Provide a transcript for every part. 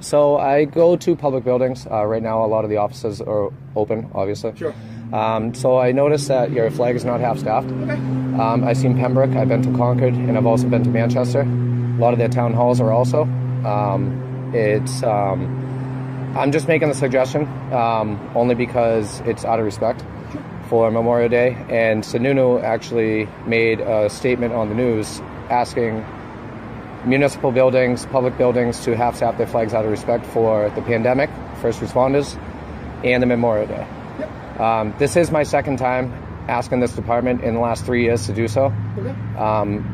So I go to public buildings. Right now, a lot of the offices are open, obviously. Sure. So I noticed that your flag is not half-staffed. Okay. I've seen Pembroke, I've been to Concord, and I've also been to Manchester. A lot of their town halls are also. I'm just making the suggestion, only because it's out of respect for Memorial Day. And Sununu actually made a statement on the news asking municipal buildings, public buildings to half-staff their flags out of respect for the pandemic, first responders, and the Memorial Day. Yep. This is my second time asking this department in the last 3 years to do so. Okay.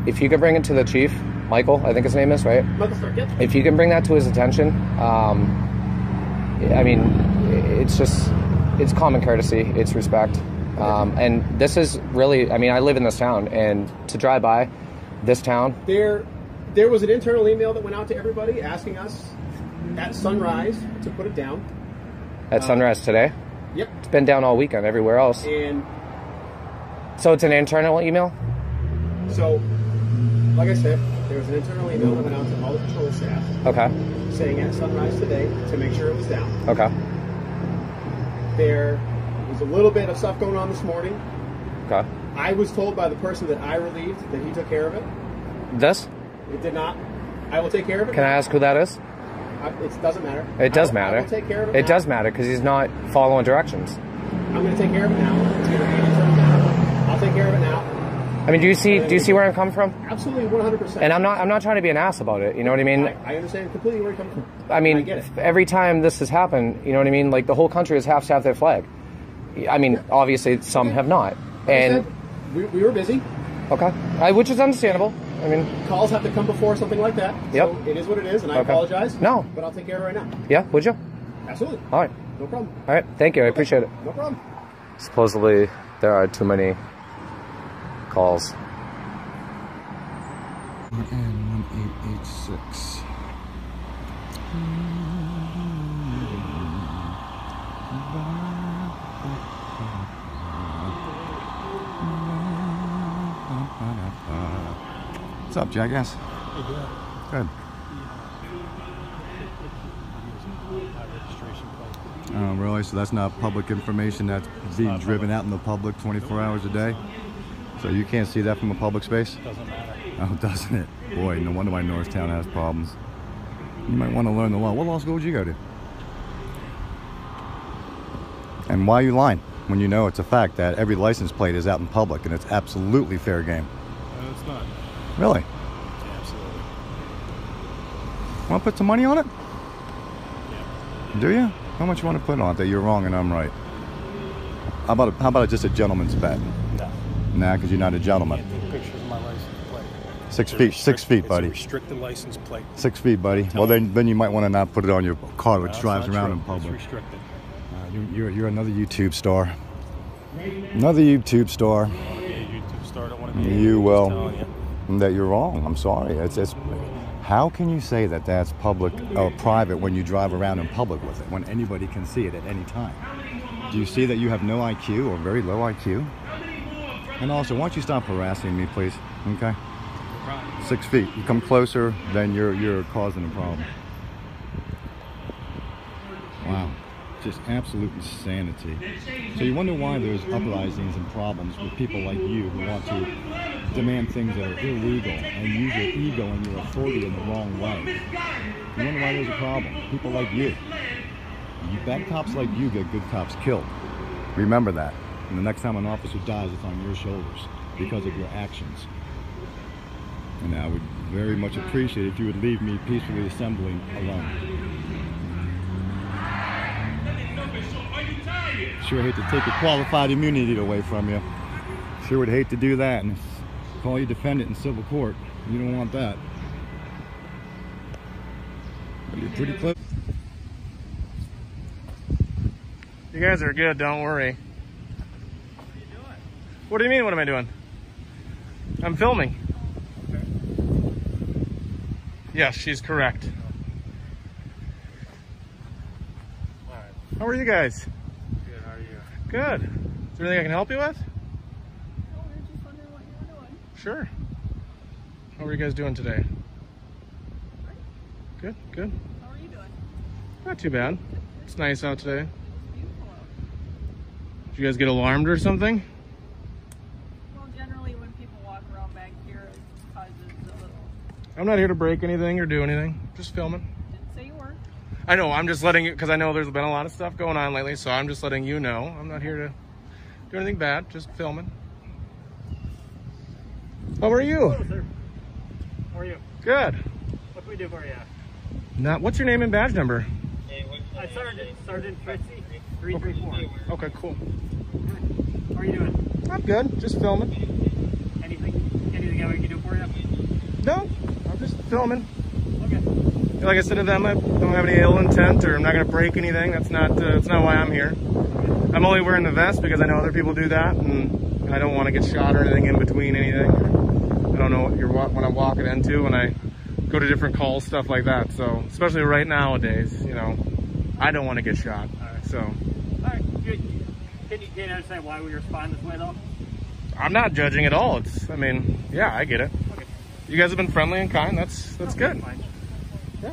If you could bring it to the chief, Michael, I think his name is, right? Michael Stark, yep. If you can bring that to his attention, I mean, it's common courtesy, it's respect. And this is really, I mean, I live in this town, and to drive by this town... There was an internal email that went out to everybody asking us at sunrise to put it down. At sunrise today? Yep. It's been down all weekend everywhere else. And so it's an internal email? So, like I said, there was an internal email that went out to all the patrol staff. Okay. Saying at sunrise today to make sure it was down. Okay. There was a little bit of stuff going on this morning. Okay. I was told by the person that I relieved that he took care of it. This? It did not. I will take care of it. Can I ask who that is? It doesn't matter. It does matter. I will take care of it. It does matter because he's not following directions. I'm going to take care of it now. It's going to be determined now. I'll take care of it now. I mean, do you see where I'm coming from? Absolutely, 100%. And I'm not trying to be an ass about it. You know what I mean? I understand completely where you're coming from. I mean, I get it. Every time this has happened, you know what I mean? Like the whole country has half-staffed their flag. I mean, yeah. Obviously some have not. Like and said, we were busy. Okay, which is understandable. I mean, calls have to come before something like that. Yep. So it is what it is, and I apologize. No. But I'll take care of it right now. Yeah, would you? Absolutely. All right. No problem. All right, thank you. I appreciate it. No problem. Supposedly, there are too many calls. 1886. What's up, jackass? Good. Oh, really? So that's not public information that's being driven out in the public 24 hours a day? So you can't see that from a public space? Doesn't matter. Oh, doesn't it? Boy, no wonder why Norristown has problems. You might want to learn the law. What law school would you go to? And why are you lying when you know it's a fact that every license plate is out in public and it's absolutely fair game? No, it's not. Really? Yeah, absolutely. Want to put some money on it? Yeah. Do you? How much you want to put on it that you're wrong and I'm right? How about just a gentleman's bet? No. Nah, because you're not a gentleman. I can't take pictures of my license plate. Six feet, buddy. It's a restricted license plate. 6 feet, buddy. Well, then you might want to not put it on your car, which drives around in public. It's restricted. You're another YouTube star. Another YouTube star. I don't want to be a YouTube star. I don't want to be a YouTube star. You will. That you're wrong. I'm sorry. It's how can you say that that's public or private when you drive around in public with it, when anybody can see it at any time? Do you see that you have no IQ or very low IQ? And also, why don't you stop harassing me, please? Okay. 6 feet. You come closer, then you're causing a problem. Wow. Just absolute insanity. So you wonder why there's uprisings and problems with people like you who want to demand things that are illegal and use your ego and your authority in the wrong way. You wonder why there's a problem. People like you. Bad cops like you get good cops killed. Remember that. And the next time an officer dies, it's on your shoulders because of your actions. And I would very much appreciate it if you would leave me peacefully assembling alone. Sure hate to take your qualified immunity away from you. Sure would hate to do that and call you defendant in civil court. You don't want that. You're pretty close. You guys are good, don't worry. What are you doing? What do you mean, what am I doing? I'm filming. Okay. Yes, she's correct. All right. How are you guys? Good. Is there anything I can help you with? No, we're just wondering what you were doing. Sure. How are you guys doing today? Good, good. How are you doing? Not too bad. It's nice out today. Did you guys get alarmed or something? Well, generally when people walk around back here, it causes a little... I'm not here to break anything or do anything. Just filming. Didn't say you were. I know. I'm just letting you... Because I know there's been a lot of stuff going on lately, so I'm just letting you know. I'm not here to do anything bad. Just filming. How are you? Hello, sir. How are you? Good. What can we do for you? Not... What's your name and badge number? Sergeant Fritz, 334. Okay, cool. How are you doing? I'm good. Just filming. Anything else we can do for you? No, I'm just filming. Okay. Like I said to them, I don't have any ill intent, or I'm not going to break anything. That's not why I'm here. Okay. I'm only wearing the vest because I know other people do that, and I don't want to get shot or anything in between anything. I don't know what I'm walking into when I go to different calls, stuff like that. So, especially right nowadays, you know, I don't want to get shot. All right. So. All right. Can you understand why we respond this way, though? I'm not judging at all. It's, I mean, yeah, I get it. Okay. You guys have been friendly and kind. That's okay, good. Fine. Yeah.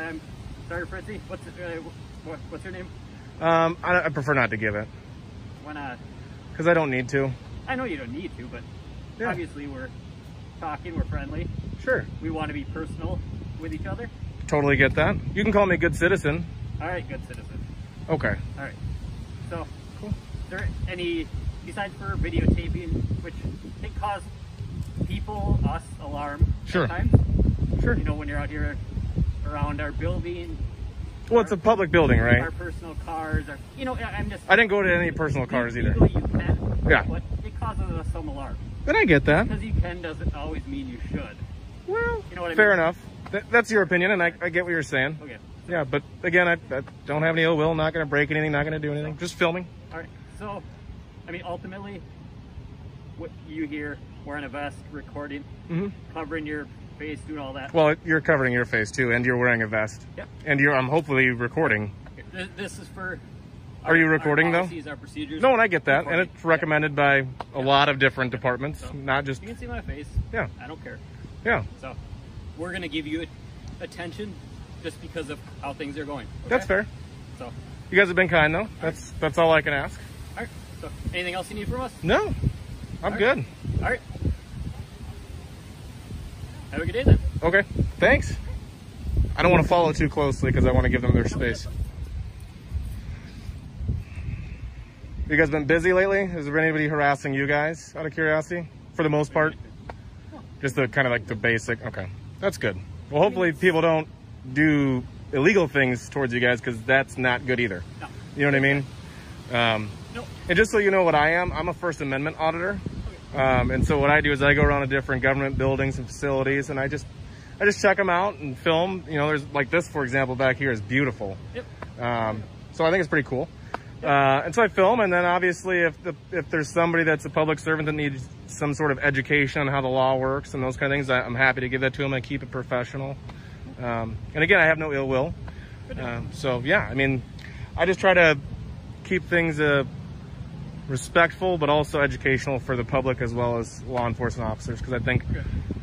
I'm sorry, Fritzy. What's your name? I prefer not to give it. Why not? Because I don't need to. I know you don't need to, but yeah. Obviously we're talking. We're friendly. Sure. We want to be personal with each other. Totally get that. You can call me good citizen. All right, good citizen. Okay. All right. So, cool. Is there any, besides for videotaping, which can cause people, us, alarm sometimes? Sure. You know, when you're out here around our building. Well, it's a public building, right? Our personal cars. Our, you know, I'm just... I didn't go to any personal cars either. You can, yeah. But it causes us some alarm. Then I get that. Because you can doesn't always mean you should. Well, you know what I fair mean? Enough. That's your opinion, and I get what you're saying. Okay. Yeah, but again, I don't have any ill will. Not going to break anything. Not going to do anything. Just filming. All right. So, I mean, ultimately, what you hear wearing a vest, recording, covering your face, doing all that. Well, you're covering your face too, and you're wearing a vest. Yep. And you're, I'm hopefully recording. Okay. This is for. Are you recording our policies, though? Our procedures. No, and I get that, recording. And it's recommended by a lot of different departments, so, not just. You can see my face. Yeah. I don't care. Yeah. So. We're going to give you attention just because of how things are going. Okay? That's fair. So, you guys have been kind, though. That's all I can ask. All right. So, anything else you need from us? No. I'm good. All right. Have a good day, then. Okay. Thanks. I don't want to follow too closely because I want to give them their space. You guys been busy lately? Has there been anybody harassing you guys, out of curiosity? For the most part? Just the kind of like the basic. Okay. That's good. Well, hopefully people don't do illegal things towards you guys, because that's not good either. No. You know what I mean? Nope. And just so you know what I am, I'm a First Amendment auditor. Okay. And so what I do is I go around to different government buildings and facilities, and I just check them out and film. You know, there's like this, for example, back here is beautiful. Yep. So I think it's pretty cool. Yep. And so I film, and then obviously if there's somebody that's a public servant that needs some sort of education on how the law works and those kind of things, I'm happy to give that to them. I keep it professional. And again, I have no ill will. So yeah, I mean, I just try to keep things respectful, but also educational for the public as well as law enforcement officers. Because I think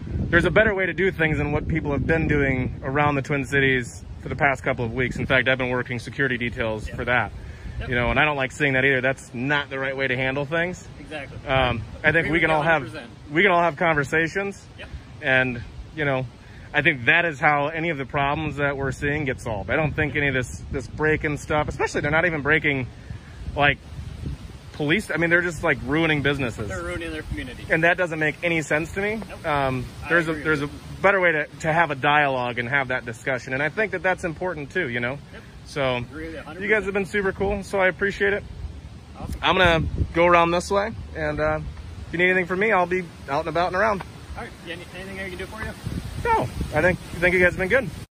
there's a better way to do things than what people have been doing around the Twin Cities for the past couple of weeks. In fact, I've been working security details for that. Yep. You know, and I don't like seeing that either. That's not the right way to handle things. Exactly. I think we can all have conversations. Yep. And, you know, I think that is how any of the problems that we're seeing get solved. I don't think any of this break-in stuff, especially they're not even breaking, like, police. I mean, they're just, like, ruining businesses. They're ruining their community. And that doesn't make any sense to me. Nope. There's a better way to have a dialogue and have that discussion. And I think that's important, too, you know. Yep. So, you guys have been super cool, so I appreciate it. Awesome. I'm going to go around this way, and if you need anything from me, I'll be out and about and around. All right. Anything I can do for you? No. I think you guys have been good.